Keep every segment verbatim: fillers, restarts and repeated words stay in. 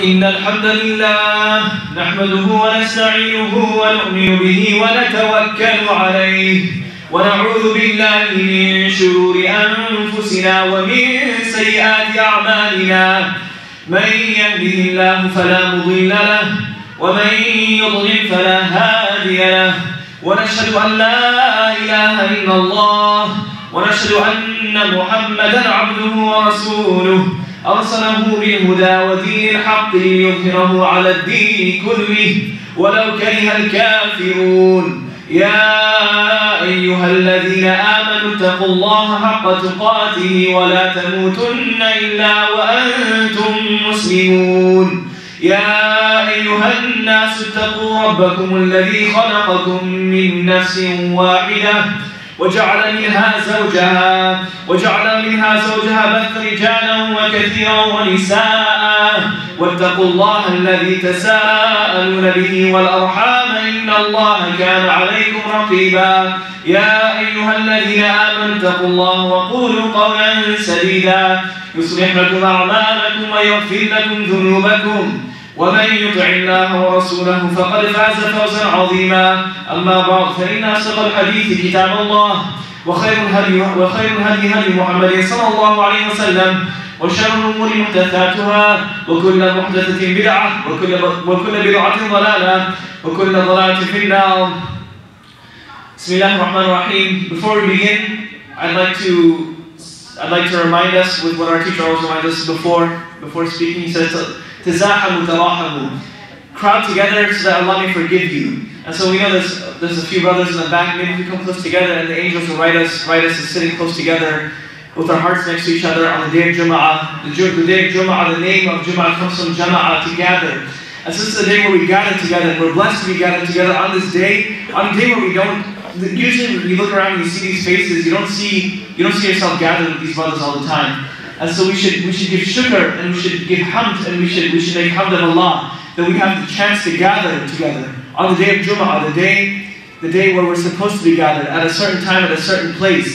إن الحمد لله نحمده ونستعينه ونؤمن به ونتوكل عليه ونعوذ بالله من شرور أنفسنا ومن سيئات أعمالنا من يهده الله فلا مضل له ومن يضلل فلا هادي له ونشهد أن لا إله إلا الله ونشهد أن محمدا عبده ورسوله أرسله بالهدى ودين الحق ليظهره على الدين كله ولو كره الكافرون يا أيها الذين آمنوا اتقوا الله حق تقاته ولا تموتن إلا وأنتم مسلمون يا أيها الناس اتقوا ربكم الذي خلقكم من نفس واحدة وجعل منها زوجها وجعل منها زوجها بث رجالا وكثيرا ونساء واتقوا الله الذي تساءلون به والأرحام إن الله كان عليكم رقيبا يا أيها الذين آمنوا اتقوا الله وقولوا قولا سديدا يصلح لكم أعمالكم ويغفر لكم ذنوبكم ومن يطع الله ورسوله فقد فاز فوزا عظيما أما بعد فإن أصدق الحديث كتاب الله وخير الهدي وخير الهدي هدي محمد صلى الله عليه وسلم وشر الأمور محدثاتها وكل محدثة بدعة وكل وكل بدعة ضلالة وكل ضلالة في النار. بسم الله الرحمن الرحيم. Before we begin, I'd like to I'd like to remind us with what our teacher always reminded us before before speaking. He says, "Tazahamu tarahamu," crowd together so that Allah may forgive you. And so we know there's there's a few brothers in the back. Maybe if we come close together, and the angels will write us write us as sitting close together with our hearts next to each other on the day of Jum'ah. The, the day of Jum'ah, the name of Jum'ah comes from Jama'ah, to gather. And so this is the day where we gather together, and we're blessed to be gathered together on this day, on a day where we don't. Usually when you look around and you see these faces, you don't see you don't see yourself gathered with these brothers all the time. And so we should we should give shukr, and we should give hamd, and we should we should make hamd of Allah that we have the chance to gather together on the day of Jum'ah, the day the day where we're supposed to be gathered at a certain time at a certain place.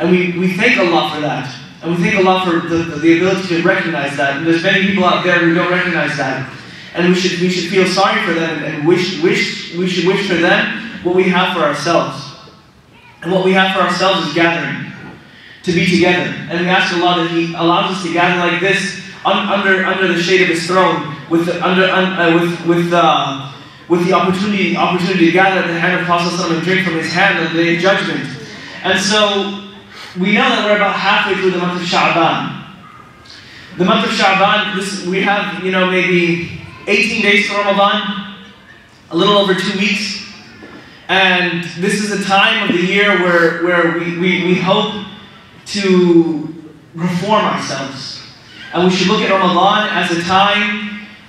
And we, we thank Allah for that. And we thank Allah for the, the ability to recognize that. And there's many people out there who don't recognize that. And we should we should feel sorry for them and wish wish we should wish for them what we have for ourselves. And what we have for ourselves is gathering, to be together. And we ask Allah that He allows us to gather like this, un under under the shade of His throne, with the, under un uh, with with uh, with the opportunity opportunity to gather at the hand of Prophet ﷺ and drink from His hand on the day of judgment. And so we know that we're about halfway through the month of Sha'ban. The month of Sha'ban, this we have you know maybe eighteen days to Ramadan, a little over two weeks. And this is a time of the year where, where we, we, we hope to reform ourselves. And we should look at Ramadan as a time,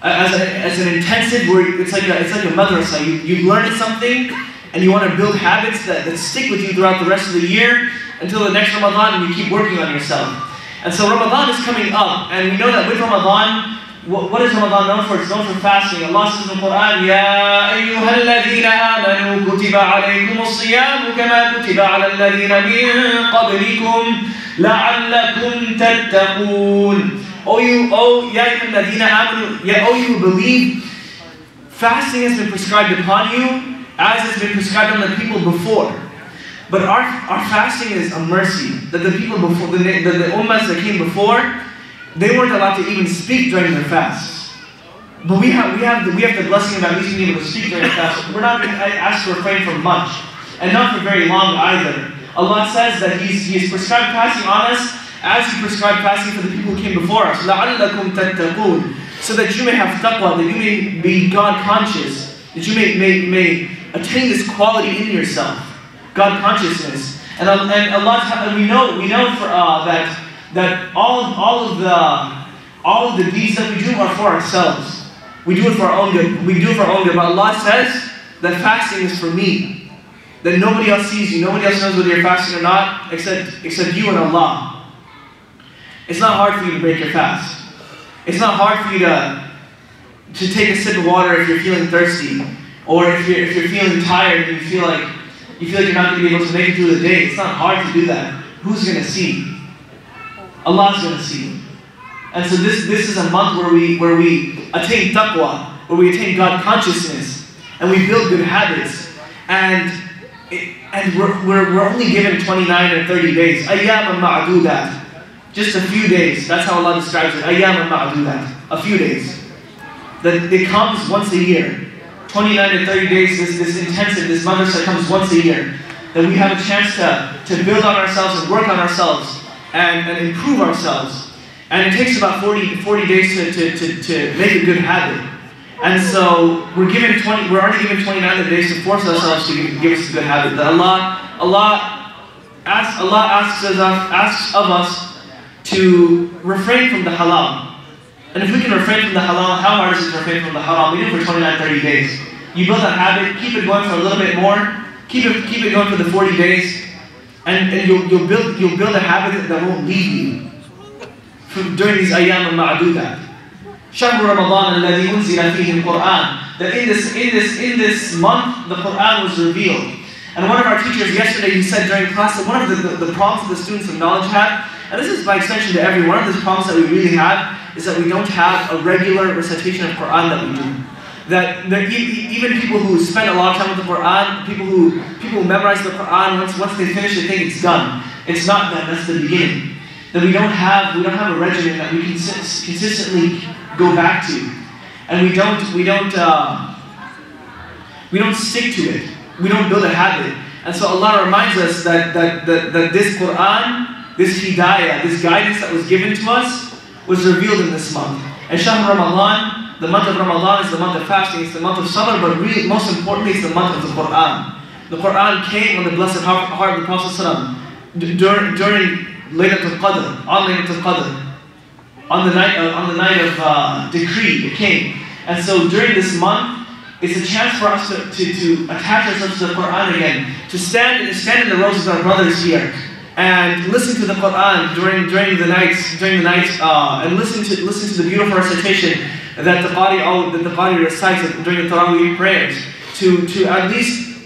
as, a, as an intensive, where it's like a, it's like a madrasa. You, you've learned something, and you want to build habits that, that stick with you throughout the rest of the year until the next Ramadan, and you keep working on yourself. And so Ramadan is coming up, and we know that with Ramadan, what is Ramadan known for? It's known for fasting. Allah says in the Qur'an, يَا أَيُّهَا الَّذِينَ آمَنُوا كُتِبَ عَلَيْكُمُ الصِّيَامُ كَمَا كُتِبَ عَلَى الَّذِينَ مِن قَبْلِكُمْ لَعَلَّكُمْ تَتَّقُونَ. O you, O ya الَّذِينَ آمَنُوا, yet O you believe, fasting has been prescribed upon you as has been prescribed on the people before. But our, our fasting is a mercy that the people before, the, the, the ummahs that came before, they weren't allowed to even speak during their fasts. But we have, we have, the, we have the blessing of at least being able to speak during the fast. We're not asked to refrain from much, and not for very long either. Allah says that He's, He has prescribed fasting on us as He prescribed fasting for the people who came before us. لَعَلَّكُمْ تَتَّقُونَ, so that you may have taqwa, that you may be God conscious, that you may, may, may attain this quality in yourself, God consciousness. And, and Allah, we know, we know for, uh, that. That all of, all of the all of the deeds that we do are for ourselves. We do it for our own good. We do it for our own good. But Allah says that fasting is for me. That nobody else sees you. Nobody else knows whether you're fasting or not, except except you and Allah. It's not hard for you to break your fast. It's not hard for you to to take a sip of water if you're feeling thirsty, or if you're if you're feeling tired and you feel like you feel like you're not going to be able to make it through the day. It's not hard to do that. Who's going to see? Allah is going to see you. And so this, this is a month where we, where we attain taqwa, where we attain God consciousness, and we build good habits. And, it, and we're, we're, we're only given twenty-nine or thirty days. Ayyam al-ma'adudat. Just a few days. That's how Allah describes it. Ayyam al-ma'adudat. A few days. That it comes once a year. twenty-nine to thirty days, this, this intensive, this madrasa comes once a year. That we have a chance to, to build on ourselves and work on ourselves and, and improve ourselves. And it takes about forty, forty days to, to, to, to make a good habit. And so we're given twenty, we're already given twenty-nine days to force ourselves to give, give us a good habit. That Allah, Allah asks, Allah asks us, asks of us to refrain from the halal. And if we can refrain from the halal, how hard is it to refrain from the haram? We do it for twenty-nine, thirty days. You build that habit, keep it going for a little bit more, keep it, keep it going for the forty days, and, and you'll, you'll, build, you'll build a habit that won't leave you during these ayyam al-ma'adudat. شهر رمضان الذي أنزل فيه القرآن. That in this, in, this, in this month, the Qur'an was revealed. And one of our teachers yesterday, he said during class that one of the, the, the problems the students of knowledge have, and this is by extension to every one of the problems that we really have, is that we don't have a regular recitation of Qur'an that we do. That, that e even people who spend a lot of time with the Qur'an, people who, people who memorize the Qur'an, once, once they finish they think it's done. It's not done, that's the beginning. That we don't have, we don't have a regimen that we can cons consistently go back to. And we don't, we don't, uh, we don't stick to it. We don't build a habit. And so Allah reminds us that, that, that, that this Qur'an, this hidayah, this guidance that was given to us, was revealed in this month. And Shahr Ramadan, the month of Ramadan is the month of fasting, it's the month of sabr, but really, most importantly, it's the month of the Qur'an. The Qur'an came on the Blessed Heart, heart of the Prophet ﷺ during, during Laylatul Qadr, on Laylatul Qadr, on the night of, on the night of uh, decree, it came. And so during this month, it's a chance for us to, to, to attach ourselves to the Qur'an again, to stand, stand in the rows of our brothers here, and listen to the Qur'an during during the nights during the nights uh, and listen to listen to the beautiful recitation that the Qari all that the Qari recites during the Taraweeh prayers, to to at least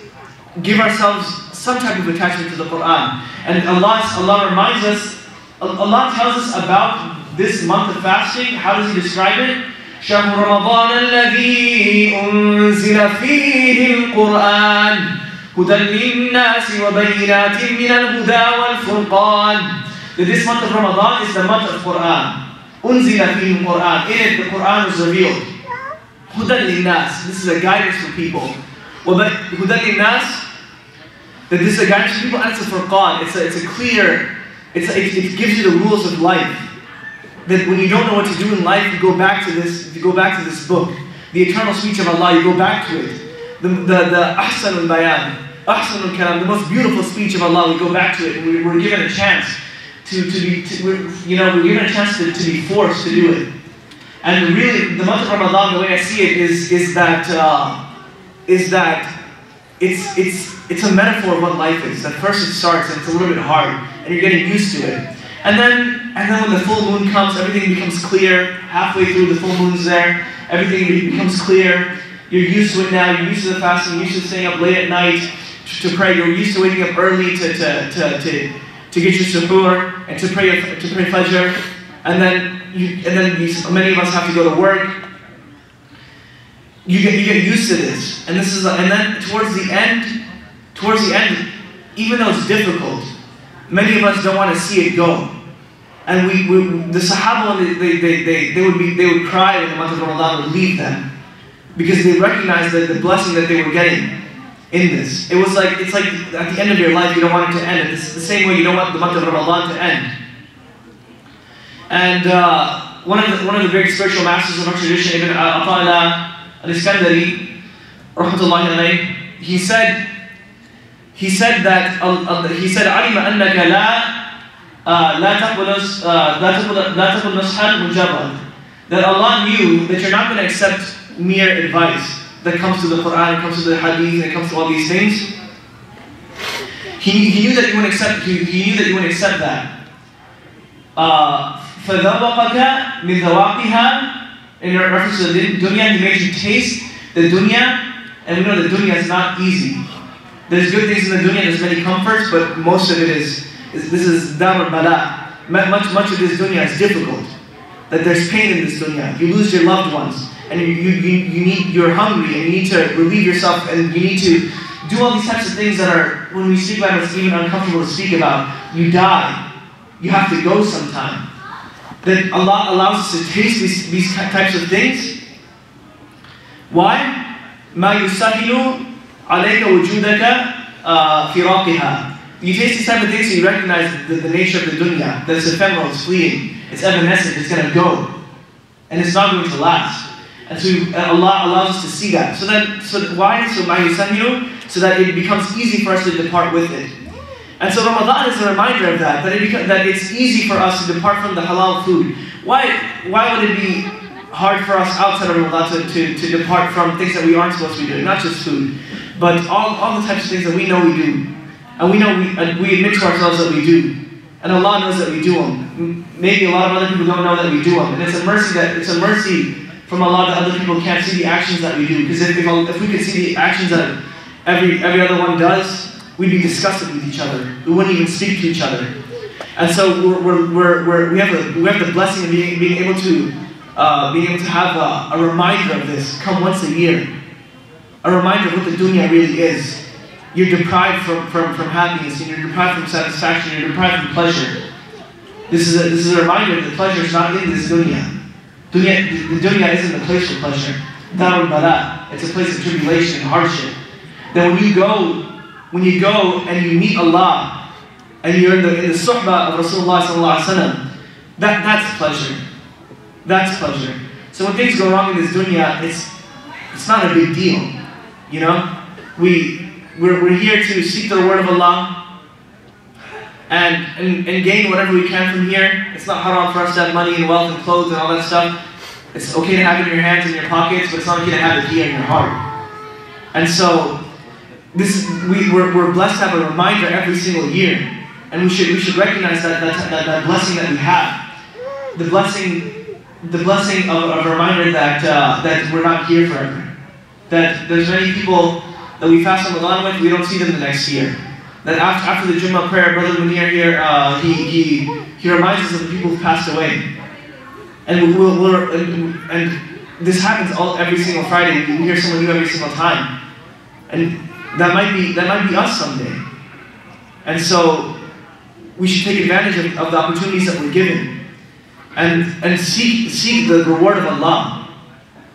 give ourselves some type of attachment to the Qur'an. And Allah Allah reminds us, Allah tells us about this month of fasting. How does He describe it? شهر رمضان الذي أنزل فيه القرآن هدى للناس وبينات من الهدى والفرقان. That this month of Ramadan is the month of Qur'an. أنزل فيه القرآن. In it, the Qur'an was revealed. هدى للناس. This is a guidance for people. هدى للناس. That this is a guidance for people, and it's a furqan. It's a, it's a clear, it's a, it, it gives you the rules of life. That when you don't know what to do in life, you go back to this, you go back to this book. The eternal speech of Allah, you go back to it. The, the, the ahsan al-bayan, ahsan al-kalam, the most beautiful speech of Allah, we go back to it, and we, we're given a chance to, to be, to, we're, you know, we're given a chance to, to be forced to do it. And really, the month of Ramadan, the way I see it, is, is that, uh, is that it's, it's, it's a metaphor of what life is. At first it starts, and it's a little bit hard, and you're getting used to it. And then, and then when the full moon comes, everything becomes clear. Halfway through, the full moon's there, everything becomes clear. You're used to it now, you're used to the fasting, you're used to staying up late at night to, to pray, you're used to waking up early to, to, to, to, to get your suhoor and to pray, to pray Fajr. And then, you, and then you, many of us have to go to work. You get, you get used to this. And, this is, and then towards the end, towards the end, even though it's difficult, many of us don't want to see it go. And we, we, the Sahaba, they, they, they, they, would be, they would cry when the month of Ramadan would leave them, because they recognized that the blessing that they were getting in this. It was like, it's like at the end of your life, you don't want it to end. It's the same way you don't want the month of Ramadan to end. And uh, one of the, one of the great spiritual masters of our tradition, Ibn Ata'illah al-Iskandari, rahmatullahi alayhi, he said, he said that, uh, he said, عَلِمَ أَنَّكَ لَا تَقْبُلْ نَصْحًا مُجَبًا. That Allah knew that you're not going to accept mere advice that comes to the Qur'an, it comes to the hadith, and it comes to all these things. He, he knew that you wouldn't accept, he, he knew that you wouldn't accept that. Uh, فَذَوَّقَكَ مِنْ ذَوَاقِهَا. In reference to the dunya, he made you taste the dunya, and we know the dunya is not easy. There's good things in the dunya, there's many comforts, but most of it is, is this is dar al-bala. Much, much of this dunya is difficult. that there's pain in this dunya. You lose your loved ones, and you, you, you need, you're hungry, and you need to relieve yourself, and you need to do all these types of things that are, when we speak about it, it's even uncomfortable to speak about. You die. You have to go sometime. That Allah allows us to taste these, these types of things. Why? مَا يُسَهِلُ عَلَيْكَ وُجُودَكَ فِرَاقِهَا. You taste these type of things and you recognize the, the nature of the dunya, that it's ephemeral, it's fleeting, it's evanescent, it's going to go. And it's not going to last. And so Allah allows us to see that. So that, so that why? So مَا يُسَهِلُ, so that it becomes easy for us to depart with it. And so Ramadan is a reminder of that, that, it becomes, that it's easy for us to depart from the halal food. Why, why would it be hard for us outside of Ramadan to, to, to depart from things that we aren't supposed to be doing? Not just food, but all, all the types of things that we know we do. And we know we, uh, we admit to ourselves that we do. And Allah knows that we do them. Maybe a lot of other people don't know that we do them. And it's a mercy, that, it's a mercy from Allah that other people can't see the actions that we do. Because if, if we could see the actions that every, every other one does, we'd be disgusted with each other. We wouldn't even speak to each other. And so we're, we're, we're, we're, we, have a, we have the blessing of being, being able to uh, being able to have a, a reminder of this come once a year. A reminder of what the dunya really is. You're deprived from, from, from happiness, and you're deprived from satisfaction, you're deprived from pleasure. This is a, this is a reminder that pleasure is not in this dunya. dunya the, the dunya isn't a place for pleasure. Darul Bala. It's a place of tribulation and hardship. Then when you go When you go and you meet Allah, and you're in the, in the suhbah of Rasulullah sallallahu alaihi wasallam, that that's pleasure. That's pleasure. So when things go wrong in this dunya, it's it's not a big deal, you know. We we're, we're here to seek the word of Allah, and, and and gain whatever we can from here. It's not haram for us to have money and wealth and clothes and all that stuff. It's okay to have it in your hands and your pockets, but it's not okay to have it here in your heart. And so. This we, we're, we're blessed to have a reminder every single year, and we should we should recognize that that, that, that blessing that we have, the blessing the blessing of, of a reminder that uh, that we're not here forever, that there's many people that we fast Ramadan with, we don't see them the next year. That after, after the Jummah prayer, Brother Munir here, uh, he he he reminds us of the people who passed away, and we'll, we'll and, and this happens all every single Friday. We hear someone new every single time, and. That might be that might be us someday, and so we should take advantage of, of the opportunities that we're given, and and seek seek the reward of Allah.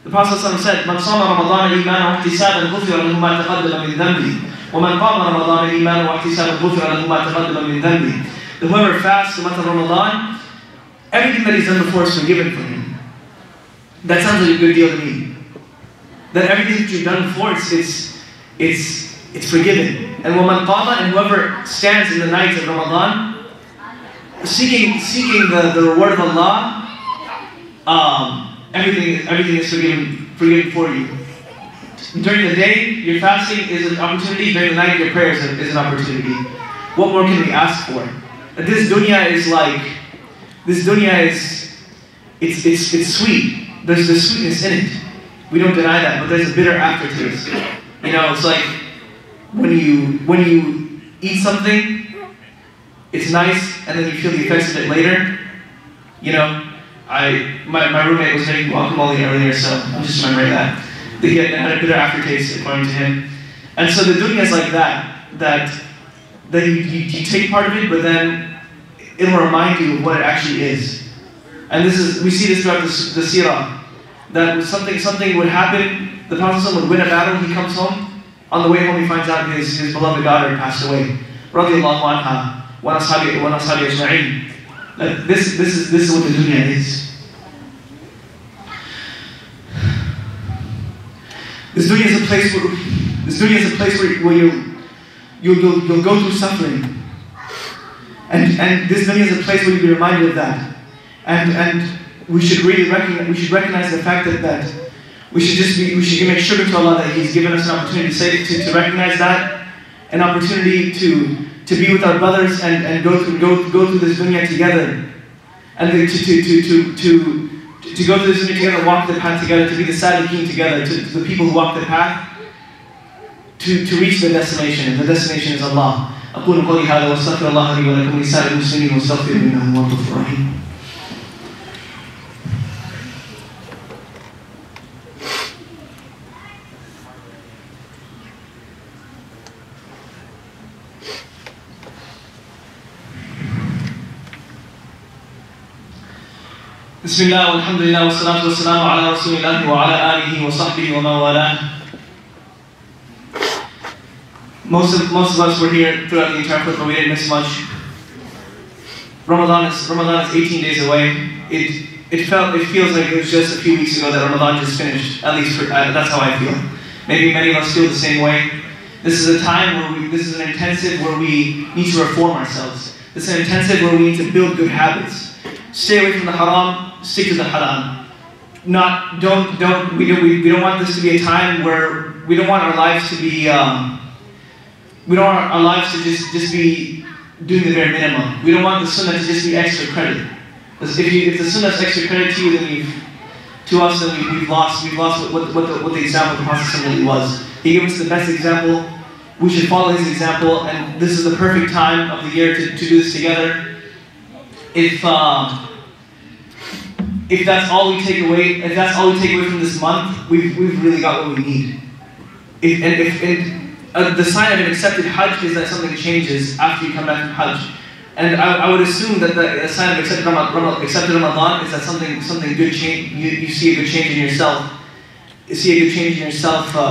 The Prophet said, "Man sama Ramadan iman wa ihtisaban ghufira lahu ma taqaddama min dhanbi, wa man qama Ramadan iman wa ihtisaban ghufira lahu ma taqaddama min dhanbi." Whoever fasts the month of Ramadan, everything that he's done before is forgiven for him. That sounds like a good deal to me. That everything that you've done before is. is It's it's forgiven. And وَمَنْ قَامَ, and whoever stands in the nights of Ramadan, seeking seeking the, the reward of Allah, um, everything everything is forgiven forgiven for you. During the day, your fasting is an opportunity. During the night, your prayers is an opportunity. What more can we ask for? And this dunya is like this dunya is it's it's it's sweet. There's the sweetness in it. We don't deny that, but there's a bitter aftertaste. You know, it's like when you when you eat something, it's nice, and then you feel the effects of it later. You know, I my, my roommate was making guacamole earlier, so I'm just remembering that. That he had, had a bitter aftertaste, according to him. And so the dunya is like that, that that you, you, you take part of it, but then it'll remind you of what it actually is. And this is we see this throughout the, the seerah, that something something would happen. The Prophet would win a battle, he comes home. On the way home, he finds out his, his beloved daughter passed away. Radiallahu anha, wa ashabi wa ashabi ajma'in. This is this is what the dunya is. This dunya is a place where this dunya is a place where, where you you'll, you'll you'll go through suffering. And and this dunya is a place where you'll be reminded of that. And and we should really recognize we should recognize the fact that that. We should just be, we should make sugar to Allah that He's given us an opportunity to, say, to, to recognize that, an opportunity to, to be with our brothers and, and go, through, go, go through this dunya together. And to, to, to, to, to, to go through this dunya together, walk the path together, to be the sadiqeen together, to, to the people who walk the path, to, to reach their destination. And the destination is Allah. أقول قولي هذا وأستغفر الله لي ولكم ولسائر المسلمين واستغفروه إنه هو الغفور الرحيم. بسم الله والحمد لله والصلاة والسلام على رسول الله وعلى آله وصحبه ومن والاه. Most of most of us were here throughout the entire Qur'an. We didn't miss much. Ramadan is Ramadan is eighteen days away. It it felt it feels like it was just a few weeks ago that Ramadan just finished. At least for, uh, that's how I feel. Maybe many of us feel the same way. This is a time where we, this is an intensive where we need to reform ourselves. This is an intensive where we need to build good habits. Stay away from the haram. Stick to the halal. Not don't don't we don't we, we don't want this to be a time where we don't want our lives to be. Um, We don't want our lives to just, just be doing the bare minimum. We don't want the sunnah to just be extra credit. If, you, if the sunnah is extra credit to you, then we've, to us, then we, we've lost, we've lost what, what, the, what the example of the Prophet really was. He gave us the best example. We should follow his example, and this is the perfect time of the year to, to do this together. If uh, if that's all we take away, if that's all we take away from this month, we've we've really got what we need. If, and if and Uh, the sign of an accepted Hajj is that something changes after you come back from Hajj. And I, I would assume that the, the sign of accepted Ramadan, accepted Ramadan is that something something good change. You, you see a good change in yourself. You see a good change in yourself uh,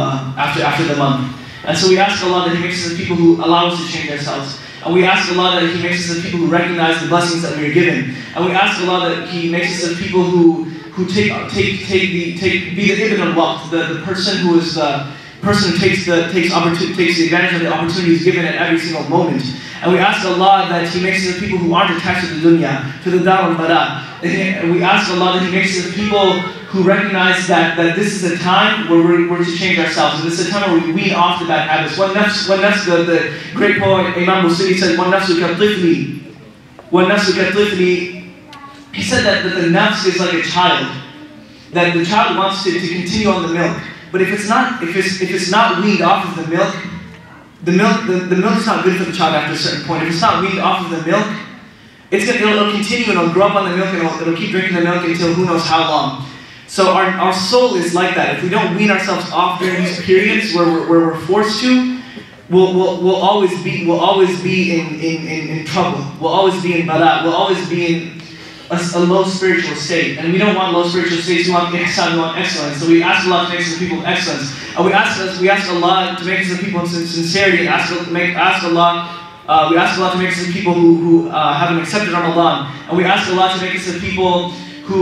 after after the month. And so we ask Allah that He makes us the people who allow us to change ourselves. And we ask Allah that He makes us the people who recognize the blessings that we are given. And we ask Allah that He makes us the people who who take take take the take be the ibn al-waqt, the the person who is the person takes the takes opportunity takes the advantage of the opportunities given at every single moment. And we ask Allah that He makes us the people who aren't attached to the dunya, to the dar al-bara. And we ask Allah that He makes us the people who recognize that, that this is a time where we're, we're to change ourselves. And this is a time where we wean off the bad habits. One nafs, one nafs, the, the great poet Imam Busiri said, one nafsu ka tifli, one nafsu ka tifli. He said that, that the nafs is like a child, that the child wants to, to continue on the milk. But if it's not if it's if it's not weaned off of the milk, the milk the, the milk is not good for the child after a certain point. If it's not weaned off of the milk, it's gonna it'll, it'll continue and it'll grow up on the milk and it'll, it'll keep drinking the milk until who knows how long. So our our soul is like that. If we don't wean ourselves off during these periods where we're, where we're forced to, we'll we'll we'll always be we'll always be in in, in, in trouble. We'll always be in bala. We'll always be in A, a low spiritual state, and we don't want low spiritual states. We want ihsan, we want excellence. So we ask Allah to make us the people of excellence, and we ask us, we ask Allah to make us the people of sincerity. Ask, make, ask Allah, uh, we ask Allah to make us the people who who uh, haven't accepted Ramadan, and we ask Allah to make us the people who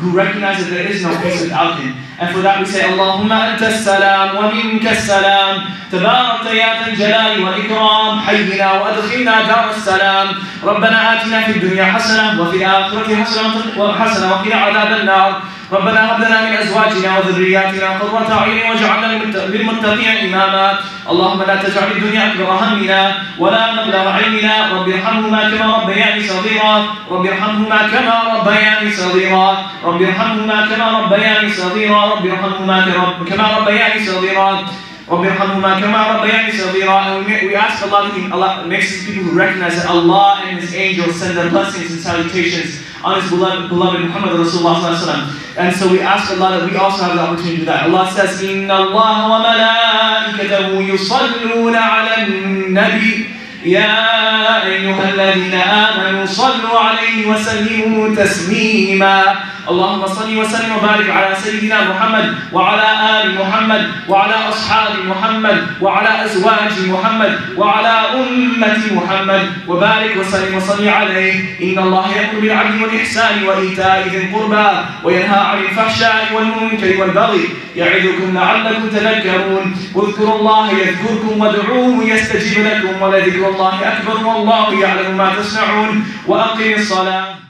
who recognize that there is no peace without Him. And for that we say, Allahumma anta as-salam wa minka as-salam, tabarakta ya dhal jalali wal ikram, hayyina wa adkhilna dar as-salam, rabbana atina fid dunya hasana wa fil akhirati hasana wa hasana wa qina adhaban nar, rabbana hab lana min azwajina wa dhurriyyatina qurrata a'yun waj'alna lil muttaqina imama, Allahumma la taj'al ad-dunya akbara hammina wa la mablagha 'ilmina, rabbi irhamhuma kama rabbayani saghira, rabbi irhamhuma kama rabbayani saghira, rabbi irhamhuma kama rabbayani saghira, رب ارحمهما كما ربياني صغيرا رب ارحمهما كما ربياني صغيرا. We ask Allah that Allah makes His people who recognize that Allah and His angels send their blessings and salutations on His beloved, beloved Muhammad Rasulullah sallallahu alaihi wasallam. And so we ask Allah that we also have the opportunity to do that. Allah says, إن الله وملائكته يصلون على النبي يا أيها الذين آمنوا صلوا عليه وسلموا تسليما. اللهم صل وسلم وبارك على سيدنا محمد وعلى آل محمد وعلى أصحاب محمد وعلى أزواج محمد وعلى أمة محمد وبارك وسلم وصل عليه. إن الله يأمر بالعدل والإحسان وإيتاء ذي القربى وينهى عن الفحشاء والمنكر والبغي يعظكم لعلكم تذكرون. واذكروا الله يذكركم وادعوه يستجب لكم ولذكر الله أكبر والله يعلم ما تصنعون وأقم الصلاة.